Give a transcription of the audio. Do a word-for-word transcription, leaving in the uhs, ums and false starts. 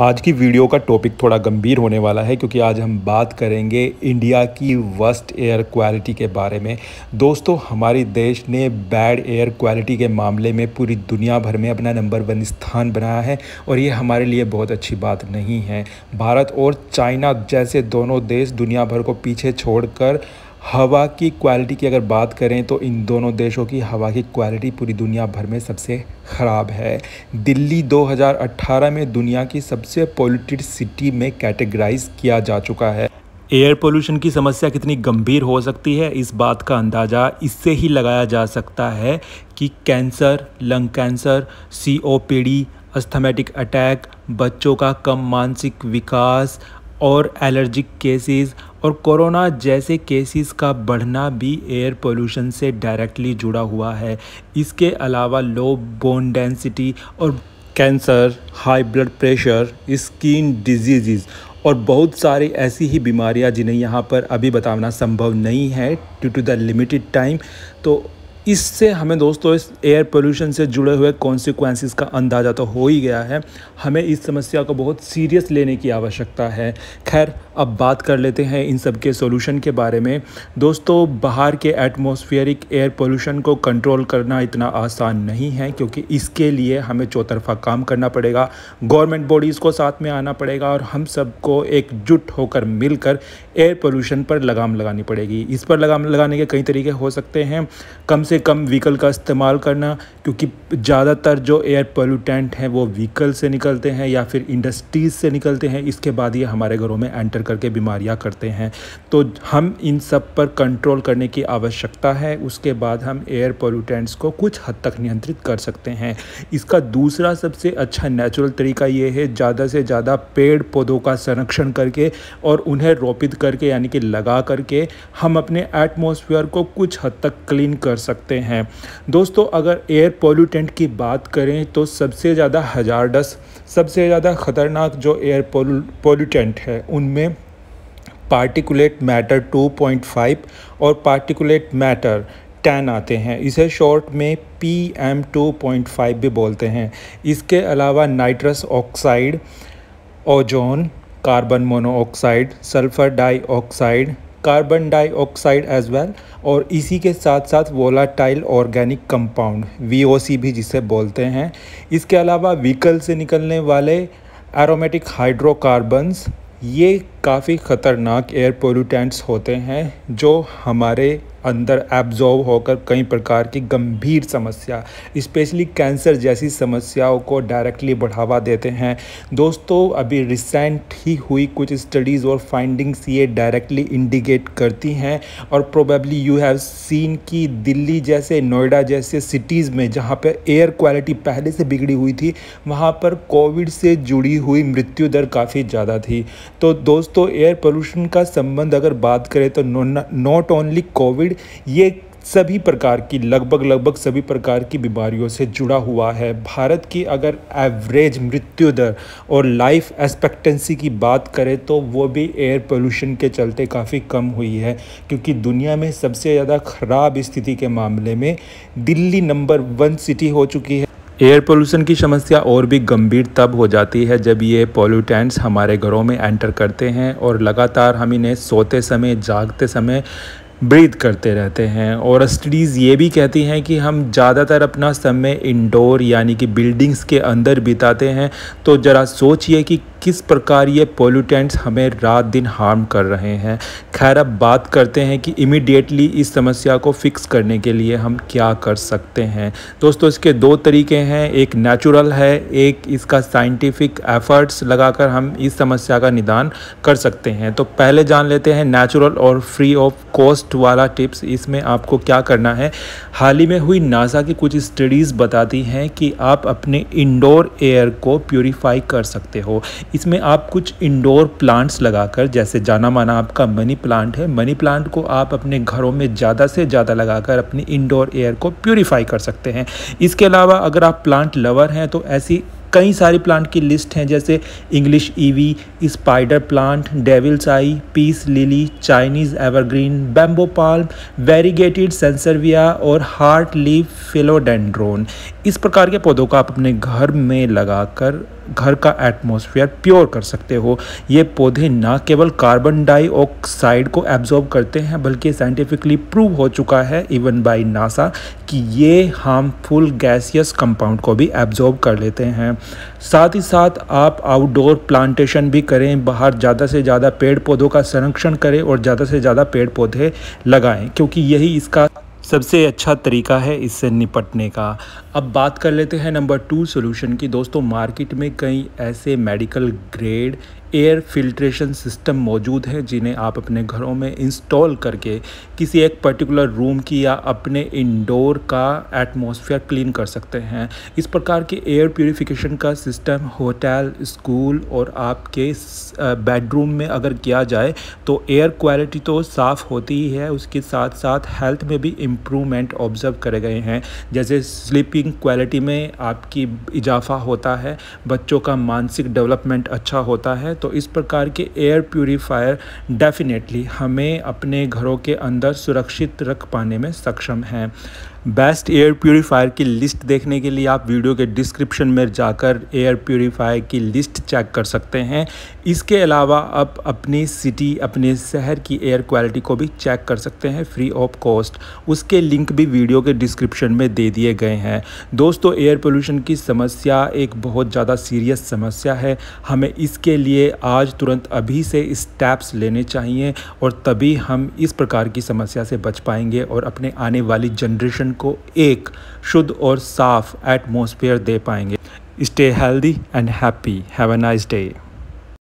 आज की वीडियो का टॉपिक थोड़ा गंभीर होने वाला है, क्योंकि आज हम बात करेंगे इंडिया की वर्स्ट एयर क्वालिटी के बारे में। दोस्तों, हमारे देश ने बैड एयर क्वालिटी के मामले में पूरी दुनिया भर में अपना नंबर वन स्थान बनाया है और ये हमारे लिए बहुत अच्छी बात नहीं है। भारत और चाइना जैसे दोनों देश दुनिया भर को पीछे छोड़कर हवा की क्वालिटी की अगर बात करें तो इन दोनों देशों की हवा की क्वालिटी पूरी दुनिया भर में सबसे ख़राब है। दिल्ली दो हज़ार अठारह में दुनिया की सबसे पॉल्यूटेड सिटी में कैटेगराइज किया जा चुका है। एयर पोल्यूशन की समस्या कितनी गंभीर हो सकती है, इस बात का अंदाज़ा इससे ही लगाया जा सकता है कि cancer, lung cancer, C O P D, asthmatic attack, बच्चों का कम मानसिक विकास और एलर्जिक केसेस और कोरोना जैसे केसेस का बढ़ना भी एयर पोल्यूशन से डायरेक्टली जुड़ा हुआ है। इसके अलावा लो बोन डेंसिटी और cancer, high blood pressure, skin disease और बहुत सारी ऐसी ही बीमारियां जिन्हें यहाँ पर अभी बताना संभव नहीं है due to the limited time. तो इससे हमें दोस्तों इस एयर पोल्यूशन से जुड़े हुए कॉन्सिक्वेंसेस का अंदाज़ा तो हो ही गया है। हमें इस समस्या को बहुत सीरियस लेने की आवश्यकता है। खैर, अब बात कर लेते हैं इन सब के सोल्यूशन के बारे में। दोस्तों, बाहर के एटमॉस्फेरिक एयर पोल्यूशन को कंट्रोल करना इतना आसान नहीं है, क्योंकि इसके लिए हमें चौतरफा काम करना पड़ेगा। गवर्नमेंट बॉडीज़ को साथ में आना पड़ेगा और हम सबको एकजुट होकर मिलकर एयर पोल्यूशन पर लगाम लगानी पड़ेगी। इस पर लगाम लगाने के कई तरीके हो सकते हैं। कम से कम व्हीकल का इस्तेमाल करना, क्योंकि ज़्यादातर जो एयर पोल्यूटेंट हैं वो व्हीकल से निकलते हैं या फिर इंडस्ट्रीज से निकलते हैं। इसके बाद ये हमारे घरों में एंटर करके बीमारियां करते हैं। तो हम इन सब पर कंट्रोल करने की आवश्यकता है। उसके बाद हम एयर पोल्यूटेंट्स को कुछ हद तक नियंत्रित कर सकते हैं। इसका दूसरा सबसे अच्छा नेचुरल तरीका ये है, ज़्यादा से ज़्यादा पेड़ पौधों का संरक्षण करके और उन्हें रोपित करके यानी कि लगा करके हम अपने एटमॉस्फेयर को कुछ हद तक क्लीन कर सकते हैं। दोस्तों, अगर एयर पोल्यूटेंट की बात करें तो सबसे ज़्यादा हजारडस, सबसे ज़्यादा ख़तरनाक जो एयर पोल्यूटेंट है उनमें particulate matter two point five और पार्टिकुलेट मैटर टेन आते हैं। इसे शॉर्ट में P M two point five भी बोलते हैं। इसके अलावा nitrous oxide, ozone, carbon monoxide, sulphur dioxide, carbon dioxide as well और इसी के साथ साथ volatile organic compound V O C भी जिसे बोलते हैं। इसके अलावा व्हीकल से निकलने वाले एरोमेटिक हाइड्रोकार्बन्स, ये काफ़ी ख़तरनाक एयर पोल्यूटेंट्स होते हैं जो हमारे अंदर एब्जॉर्ब होकर कई प्रकार की गंभीर समस्या, स्पेशली कैंसर जैसी समस्याओं को डायरेक्टली बढ़ावा देते हैं। दोस्तों, अभी रिसेंट ही हुई कुछ स्टडीज़ और फाइंडिंग्स ये डायरेक्टली इंडिकेट करती हैं और प्रोबेबली यू हैव सीन कि दिल्ली जैसे, नोएडा जैसे सिटीज़ में जहाँ पर एयर क्वालिटी पहले से बिगड़ी हुई थी, वहाँ पर कोविड से जुड़ी हुई मृत्यु दर काफ़ी ज़्यादा थी। तो दोस्तों, एयर पोल्यूशन का संबंध अगर बात करें तो नॉट ओनली कोविड, ये सभी प्रकार की लगभग लगभग सभी प्रकार की बीमारियों से जुड़ा हुआ है। भारत की अगर एवरेज मृत्यु दर और लाइफ एक्सपेक्टेंसी की बात करें तो वो भी एयर पोल्यूशन के चलते काफ़ी कम हुई है, क्योंकि दुनिया में सबसे ज़्यादा ख़राब स्थिति के मामले में दिल्ली नंबर वन सिटी हो चुकी है। एयर पोल्यूशन की समस्या और भी गंभीर तब हो जाती है जब ये पोल्यूटेंट्स हमारे घरों में एंटर करते हैं और लगातार हम इन्हें सोते समय, जागते समय ब्रीथ करते रहते हैं। और स्टडीज़ ये भी कहती हैं कि हम ज़्यादातर अपना समय इंडोर यानी कि बिल्डिंग्स के अंदर बिताते हैं। तो ज़रा सोचिए कि किस प्रकार ये पोल्यूटेंट्स हमें रात दिन हार्म कर रहे हैं। खैर, अब बात करते हैं कि इमीडिएटली इस समस्या को फिक्स करने के लिए हम क्या कर सकते हैं। दोस्तों, इसके दो तरीके हैं, एक नेचुरल है, एक इसका साइंटिफिक एफर्ट्स लगाकर हम इस समस्या का निदान कर सकते हैं। तो पहले जान लेते हैं नेचुरल और फ्री ऑफ कॉस्ट वाला टिप्स। इसमें आपको क्या करना है, हाल ही में हुई नासा की कुछ स्टडीज़ बताती हैं कि आप अपने इंडोर एयर को प्योरीफाई कर सकते हो। इसमें आप कुछ इंडोर प्लांट्स लगाकर, जैसे जाना माना आपका मनी प्लांट है, मनी प्लांट को आप अपने घरों में ज़्यादा से ज़्यादा लगाकर अपनी इंडोर एयर को प्योरीफाई कर सकते हैं। इसके अलावा अगर आप प्लांट लवर हैं तो ऐसी कई सारी प्लांट की लिस्ट हैं, जैसे English ivy, spider plant, devil's आई, peace lily, Chinese evergreen, bamboo palm, variegated sansevieria और हार्ट लीफ फिलोडेंड्रोन। इस प्रकार के पौधों को आप अपने घर में लगाकर घर का एटमॉस्फेयर प्योर कर सकते हो। ये पौधे ना केवल कार्बन डाइऑक्साइड को एब्जॉर्ब करते हैं बल्कि साइंटिफिकली प्रूव हो चुका है इवन बाय नासा कि ये हार्मफुल गैसियस कंपाउंड को भी एब्जॉर्ब कर लेते हैं। साथ ही साथ आप आउटडोर प्लांटेशन भी करें, बाहर ज़्यादा से ज़्यादा पेड़ पौधों का संरक्षण करें और ज़्यादा से ज़्यादा पेड़ पौधे लगाएं, क्योंकि यही इसका सबसे अच्छा तरीका है इससे निपटने का। अब बात कर लेते हैं नंबर टू सॉल्यूशन की। दोस्तों, मार्केट में कई ऐसे medical grade air filtration system मौजूद हैं जिन्हें आप अपने घरों में इंस्टॉल करके किसी एक पर्टिकुलर रूम की या अपने इंडोर का एटमॉस्फेयर क्लीन कर सकते हैं। इस प्रकार के एयर प्यूरिफिकेशन का सिस्टम होटल, स्कूल और आपके बेडरूम में अगर किया जाए तो एयर क्वालिटी तो साफ़ होती ही है, उसके साथ साथ हेल्थ में भी इम्प्रूवमेंट ऑब्जर्व करे गए हैं। जैसे स्लीपिंग क्वालिटी में आपकी इजाफा होता है, बच्चों का मानसिक डेवलपमेंट अच्छा होता है। तो इस प्रकार के एयर प्यूरीफायर डेफिनेटली हमें अपने घरों के अंदर सुरक्षित रख पाने में सक्षम हैं। बेस्ट एयर प्यूरीफायर की लिस्ट देखने के लिए आप वीडियो के डिस्क्रिप्शन में जाकर एयर प्यूरीफायर की लिस्ट चेक कर सकते हैं। इसके अलावा आप अपनी सिटी, अपने शहर की एयर क्वालिटी को भी चेक कर सकते हैं फ्री ऑफ कॉस्ट। उसके लिंक भी वीडियो के डिस्क्रिप्शन में दे दिए गए हैं। दोस्तों, एयर पोल्यूशन की समस्या एक बहुत ज़्यादा सीरियस समस्या है। हमें इसके लिए आज तुरंत अभी से स्टेप्स लेने चाहिए और तभी हम इस प्रकार की समस्या से बच पाएंगे और अपने आने वाली जनरेशन को एक शुद्ध और साफ एटमॉस्फेयर दे पाएंगे। Stay healthy and happy. Have a nice day.